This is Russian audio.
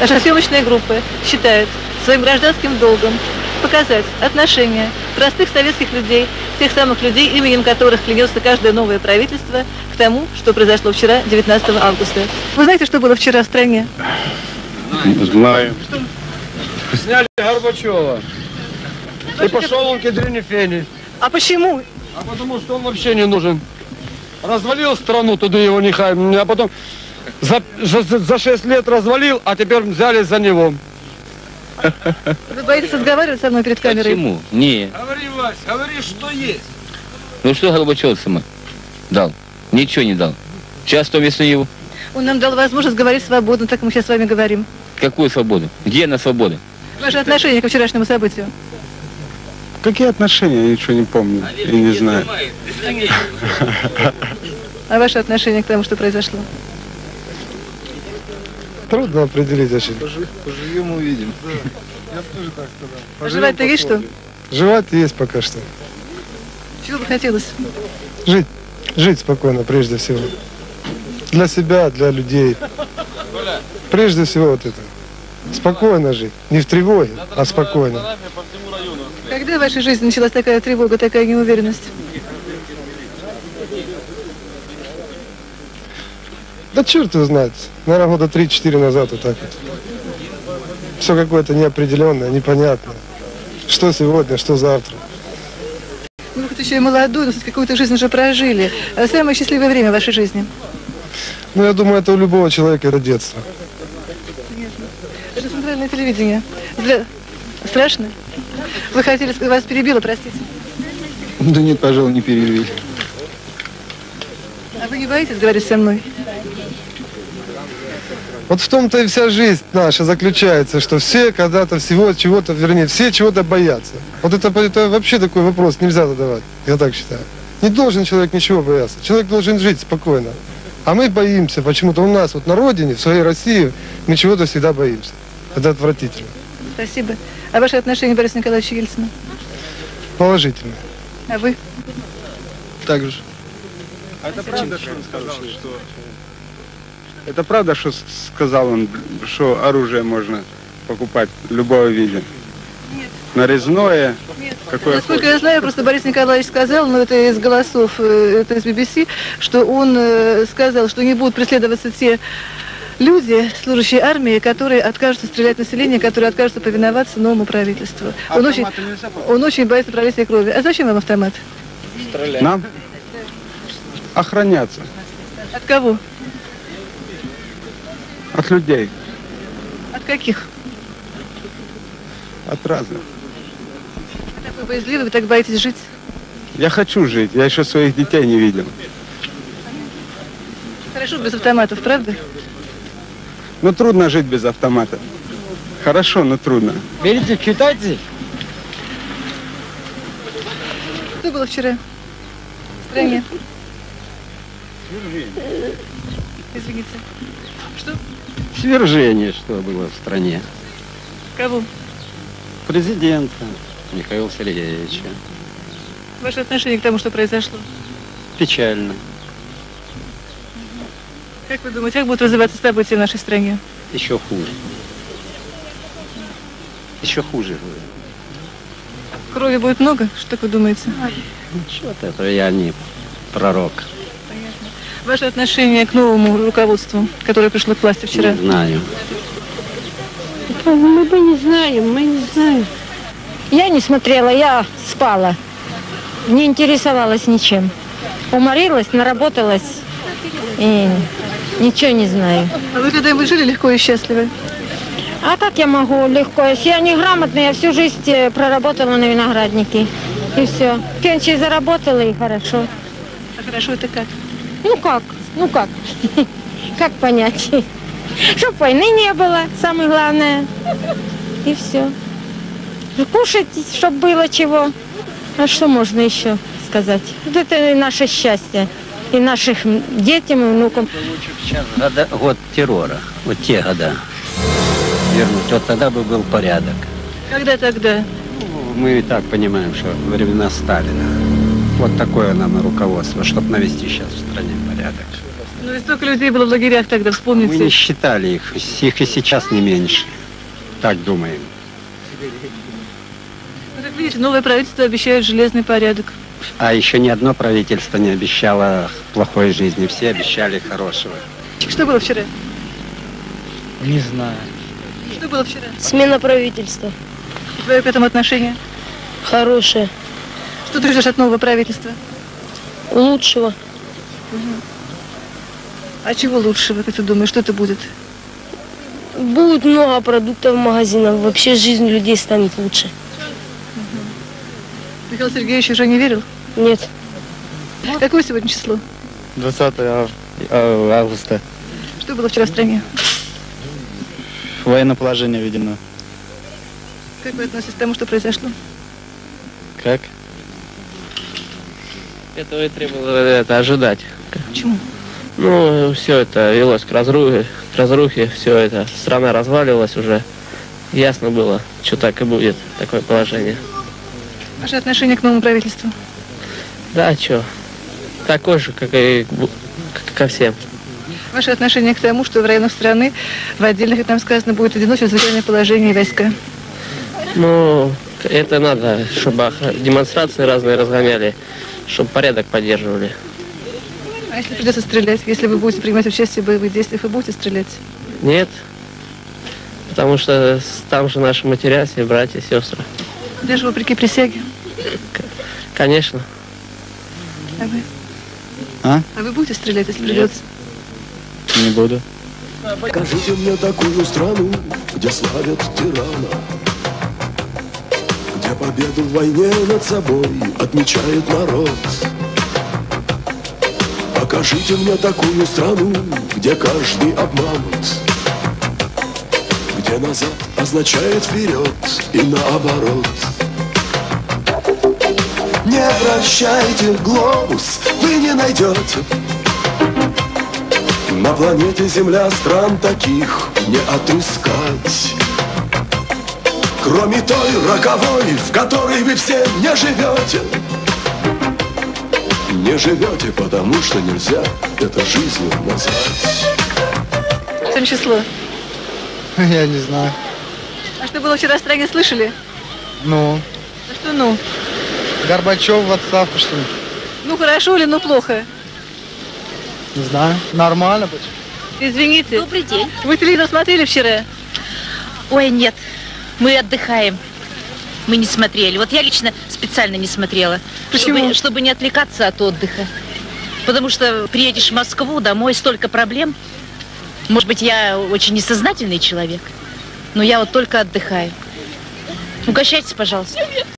Наша съемочная группа считает своим гражданским долгом показать отношения простых советских людей, тех самых людей, именем которых клянется каждое новое правительство, к тому, что произошло вчера, 19 августа. Вы знаете, что было вчера в стране? Знаю. Что? Сняли Горбачева. И пошел он к ядрине фени. А почему? А потому что он вообще не нужен. Развалил страну, туда его не хай, а потом... За 6 лет развалил, а теперь взялись за него. Вы боитесь разговаривать со мной перед камерой? Почему? Не. Говори, Вась, говори, что есть. Ну что Горбачев сама дал? Ничего не дал. Сейчас то весну его. Он нам дал возможность говорить свободно, так мы сейчас с вами говорим. Какую свободу? Где она свобода? Ваше отношение к вчерашнему событию? Какие отношения? Я ничего не помню. И не знаю. А ваше отношение к тому, что произошло? Трудно определить очень. Поживем, увидим. Да. Я тоже так сказал. А жевать-то есть что? Жевать есть пока что. Чего бы хотелось? Жить. Жить спокойно, прежде всего. Для себя, для людей. Прежде всего вот это. Спокойно жить. Не в тревоге, а спокойно. Когда в вашей жизни началась такая тревога, такая неуверенность? Да черт его знает. Наверное, года 3-4 назад вот так вот. Все какое-то неопределенное, непонятное. Что сегодня, что завтра. Ну, вы хоть еще и молодой, но какую-то жизнь уже прожили. Самое счастливое время в вашей жизни? Ну, я думаю, это у любого человека это детство. Конечно. Это центральное телевидение. Страшно? Вы хотели сказать, вас перебило, простите. Да нет, пожалуй, не перебили. А вы не боитесь говорить со мной? Вот в том-то и вся жизнь наша заключается, что все когда-то всего чего-то, вернее, все чего-то боятся. Вот это вообще такой вопрос нельзя задавать, я так считаю. Не должен человек ничего бояться, человек должен жить спокойно. А мы боимся, почему-то у нас вот на родине, в своей России, мы чего-то всегда боимся. Это отвратительно. Спасибо. А ваше отношение к Борису Николаевичу Ельцину? Положительное. А вы? Так же. А это правда, что он сказал, что... Это правда, что сказал он, что оружие можно покупать любого вида? Нет. Нарезное? Нет. Какое Насколько хочешь? Я знаю, просто Борис Николаевич сказал, но это из голосов, это из BBC, что он сказал, что не будут преследоваться те люди, служащие армии, которые откажутся стрелять в население, которые откажутся повиноваться новому правительству. Он очень боится пролития крови. А зачем вам автомат? Стрелять. Нам? Охраняться. От кого? От людей. От каких? От разных. Вы такой боязливый, вы так боитесь жить? Я хочу жить, я еще своих детей не видел. Хорошо без автоматов, правда? Ну трудно жить без автомата. Хорошо, но трудно. Берите, читайте. Что было вчера в стране? Извините. Что? Свержение, что было в стране. Кого? Президента Михаила Сергеевича. Ваше отношение к тому, что произошло? Печально. Как вы думаете, как будут развиваться события в нашей стране? Еще хуже. Еще хуже. Крови будет много? Что вы думаете? Ну, что-то это я не пророк. Ваше отношение к новому руководству, которое пришло к власти вчера? Не знаю. Мы бы не знаем, мы не знаем. Я не смотрела, я спала. Не интересовалась ничем. Уморилась, наработалась и ничего не знаю. А вы когда-нибудь жили легко и счастливо? А как я могу легко? Если я неграмотная, я всю жизнь проработала на винограднике. И все. Пенсию заработала и хорошо. А хорошо это как? Ну как? Ну как? Как понять? Чтоб войны не было, самое главное. И все. Кушать, чтоб было чего. А что можно еще сказать? Вот это и наше счастье. И наших детям, и внукам. Лучше сейчас год террора. Вот те года вернуть. Вот тогда бы был порядок. Когда тогда? Ну, мы и так понимаем, что времена Сталина. Вот такое нам руководство, чтобы навести сейчас в стране порядок. Ну и столько людей было в лагерях тогда, вспомните. Мы не считали их, их и сейчас не меньше. Так думаем. Ну, как видите, новое правительство обещает железный порядок. А еще ни одно правительство не обещало плохой жизни, все обещали хорошего. Что было вчера? Не знаю. Что было вчера? Смена правительства. И твое к этому отношение? Хорошее. Что ты ждешь от нового правительства? Лучшего. Угу. А чего лучшего, как ты думаешь, что это будет? Будет много продуктов в магазинах, вообще жизнь людей станет лучше. Угу. Михаил Сергеевич уже не верил? Нет. Какое сегодня число? 20 августа. Что было вчера в стране? Военное положение введено. Как вы относитесь к тому, что произошло? Как? Этого и требовало ожидать. Почему? Ну, все это велось к разрухе, все это. Страна разваливалась уже. Ясно было, что так и будет, такое положение. Ваше отношение к новому правительству? Да, что? Такое же, как и ко всем. Ваше отношение к тому, что в районах страны, в отдельных, как там сказано, будет введено чрезвычайное положение войска? Ну, это надо, чтобы демонстрации разные разгоняли, чтобы порядок поддерживали. А если придется стрелять, если вы будете принимать участие в боевых действиях, вы будете стрелять? Нет, потому что там же наши матеря, все братья, сестры. Где же вопреки присяге? Конечно. А вы? А? А вы будете стрелять, если придется? Не буду. Покажите мне такую страну, где славят тирана, где победу в войне над собой отмечает народ. Покажите мне такую страну, где каждый обманут, где назад означает вперед и наоборот. Не вращайте глобус, вы не найдете на планете Земля стран таких не отыскать, кроме той роковой, в которой вы все не живете. Не живете, потому что нельзя это жизнью назвать. Всем число? Я не знаю. А что было вчера в стране, слышали? Ну? А что ну? Горбачев в отставку, что ли? Ну хорошо или ну плохо? Не знаю. Нормально быть. Извините. Добрый день. Вы телевизор смотрели вчера? Ой, нет. Мы отдыхаем. Мы не смотрели. Вот я лично специально не смотрела. Почему? Чтобы не отвлекаться от отдыха. Потому что приедешь в Москву, домой столько проблем. Может быть, я очень несознательный человек, но я вот только отдыхаю. Угощайтесь, пожалуйста.